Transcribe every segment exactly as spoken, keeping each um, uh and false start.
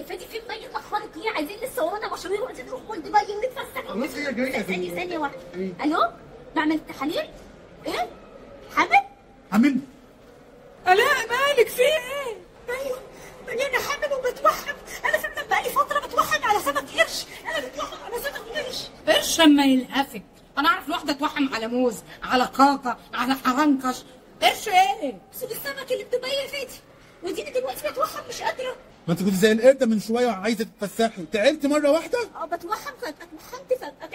الضيفات في مبين اخرتني، عايزين لسه ورانا مشاوير وعايزين نروح جولد باين نتفسح. بص يا جميله، ثانيه ثانيه واحده. الو، بعمل تحاليل. ايه؟ حامل؟ حامل؟ الاء مالك في ايه؟ ايوه انا حامل وبتوحد. انا في المبين بقالي فتره بتوحد على سمك قرش. انا بتوحد على سمك قرش قرش اما ينقفك. انا اعرف واحده توحم على موز، على قاقه، على حرنكش. قرش ايه؟ بس السمك اللي بتبين يا فاتي. وديني دلوقتي بتوحم مش قادره. ما انت كنت زي القرده من شويه وعايزه تتفسحي، تعبتي مره واحده؟ اه بتوحم فبقى اتوحمت فبقى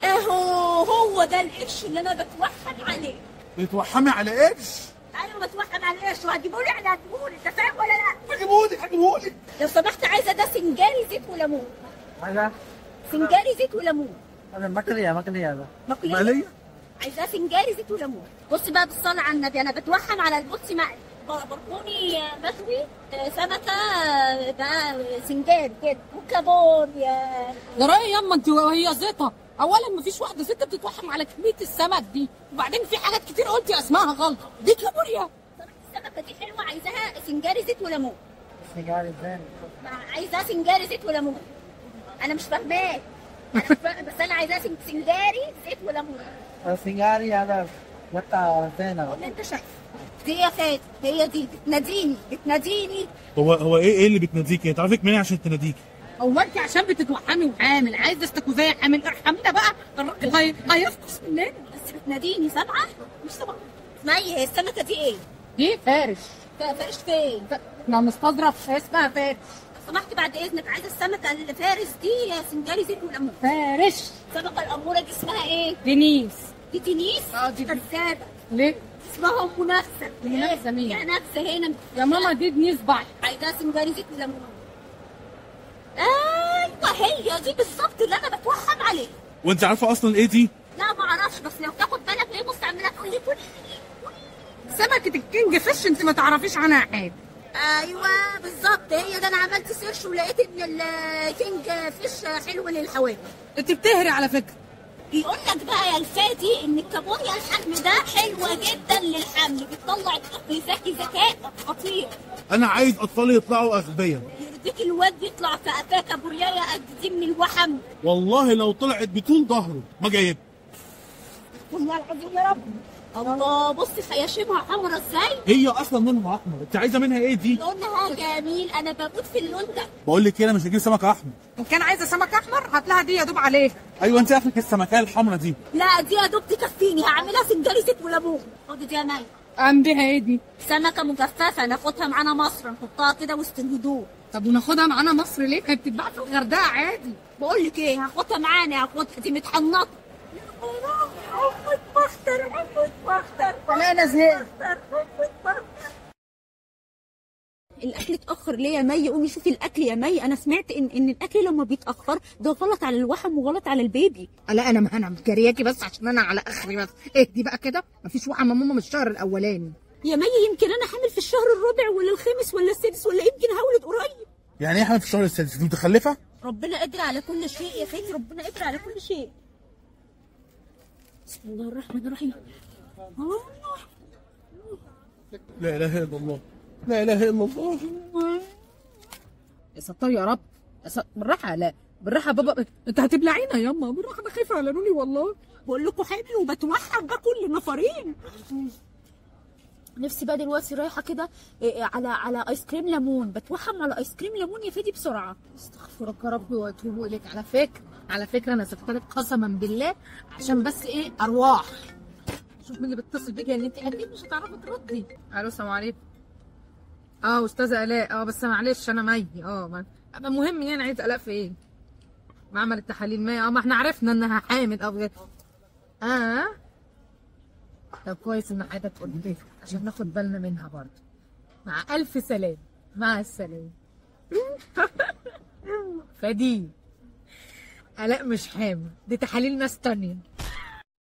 تعبت. اهو هو ده القرش اللي انا بتوحم عليه. بتوحمي على قرش؟ ايوه بتوحم على قرش، وهتجيبهولي انا هجيبهولي، انت فاهم ولا لا؟ هجيبهولك هجيبهولك. لو سمحت عايزه ده سنجاري زيت وليمون. عايزه؟ سنجاري زيت وليمون. انا ماكليه ماكليه ده. ماكليه؟ مقليه؟ عايزاه سنجاري زيت وليمون. بص بقى بالصلاه على النبي، انا بتوحم على البطس مقلي. بربوني مشوي، سمكه بقى، سنجاب كده، وكابون. يا ورايا ياما انت وهي زيطه. اولا مفيش واحده ست بتتوحم على كميه السمك دي، وبعدين في حاجات كتير قلتي اسمها غلط. دي كابوريا. السمكه دي حلوه، عايزاها سنجاري زيت وليمون. سنجاري ازاي؟ عايزاها سنجاري زيت وليمون. انا مش فاهماك، انا مش فاهماك، بس انا عايزاها سنجاري زيت وليمون. سنجاري هذا بتاع زينه ولا انت شايف؟ دي يا فاتن هي دي بتناديني بتناديني. هو هو ايه ايه اللي بتناديكي؟ انت عارفك منين عشان تناديكي؟ هو انت عشان بتتوحمي وحامل عايزه استكوزايه يا حامل. ارحمنا بقى، الراجل هيفقس مننا. بس بتناديني سبعه مش سبعه. اسمعي، هي السمكه دي ايه؟ دي فارش. فارش فين؟ احنا مستظرف اسمها فارش. لو سمحت بعد اذنك عايزه السمكه اللي فارش دي سنجاري زيت وليمون. فارش. السمكه الاموره دي اسمها ايه؟ دينيس. دي دينيس؟ اه دي كذابه. ليه؟ اسمها منافسه. منافسه مين؟ يا نفسه هنا يا ماما. دي دنيس بحر، عايزاها سنجاري زيت وليمون. ايوه هي دي بالظبط اللي انا بتوحم عليها. وانت عارفه اصلا ايه دي؟ لا ما اعرفش، بس لو تاخد بالك ليه بص عامله كل كل سمكه الكينج فيش. انت ما تعرفيش عنها حاجه. ايوه بالظبط هي ده. انا عملت سيرش ولقيت ان الكينج فيش حلو للحوامل. انت بتهري على فكره. بيقول لك بقى يا الفادي ان الكابوريا الحجم ده حلوه جدا للحمل، بتطلع الطفل ذكي ذكاء خطير. انا عايز اطفالي يطلعوا اغبياء. يرضيك الواد يطلع في قفاه كابوريا قد دي من الوحم؟ والله لو طلعت بطول ظهره ما جايبها. والله العظيم يا رب. الله بص خياشيمها حمرا ازاي؟ هي اصلا لونها احمر، انت عايزه منها ايه دي؟ لونها جميل، انا بموت في اللون ده. بقول لك ايه، انا مش هجيب سمك احمر. ان كان عايزه سمك احمر هات لها دي يا دوب عليه. ايوه انت عارفه السمكه الحمرا دي. لا دي يا دوب تكفيني، هعملها سنجاري زيت وليمون. خد دي يا مي. عندها ايه دي؟ سمكه مجففه، ناخدها معانا مصر نحطها كده وسط الهدوء. طب وناخدها معانا مصر ليه؟ هي بتتباع في الغردقه عادي. بقول لك ايه، هاخدها معانا، هاخدها دي متحنطه. أمي تبختر أمي تبختر. أنا أنا زهقت. الأكل اتأخر ليه يا مي؟ قومي شوفي الأكل يا مي. أنا سمعت إن إن الأكل لما بيتأخر ده غلط على الوحم وغلط على البيبي. لا أنا ما أنا مجرياكي بس عشان أنا على آخري بس. اهدي بقى كده، مفيش وحم يا ماما من الشهر الأولاني. يا مي يمكن أنا حامل في الشهر الرابع ولا الخامس ولا السادس، ولا يمكن هولد قريب. يعني إيه حامل في الشهر السادس؟ أنت متخلفة؟ ربنا قادر على كل شيء يا خالتي، ربنا قادر على كل شيء. بسم الله الرحمن الرحيم. الله لا اله الا الله، لا اله الا الله. يا ستار يا رب، يا ستار بالراحه. لا بالراحه بابا، انت هتبلعينا ياما بالراحه، انا خايفه على لوني والله. بقول لكم حامل وبتوحم بقى كل نفرين. نفسي بقى دلوقتي رايحه كده على على ايس كريم ليمون. بتوحم على ايس كريم ليمون يا فادي بسرعه. استغفرك يا رب واتوب اليك. على فكره على فكره انا سبت لك قسما بالله عشان بس ايه ارواح. شوف مين اللي بيتصل بيكي، اللي انت اكيد مش هتعرفي تردي. الو السلام عليكم. اه استاذه الاء. اه بس معلش انا مي. اه المهم يعني عايز الاء في ايه؟ معمل التحاليل مي. اه ما احنا عرفنا انها حامل او غير. اه طب كويس ان حضرتك قلت لي عشان ناخد بالنا منها برضه. مع الف سلامه. مع السلامه. فدي الاء مش حامل، دي تحاليل ناس تانية.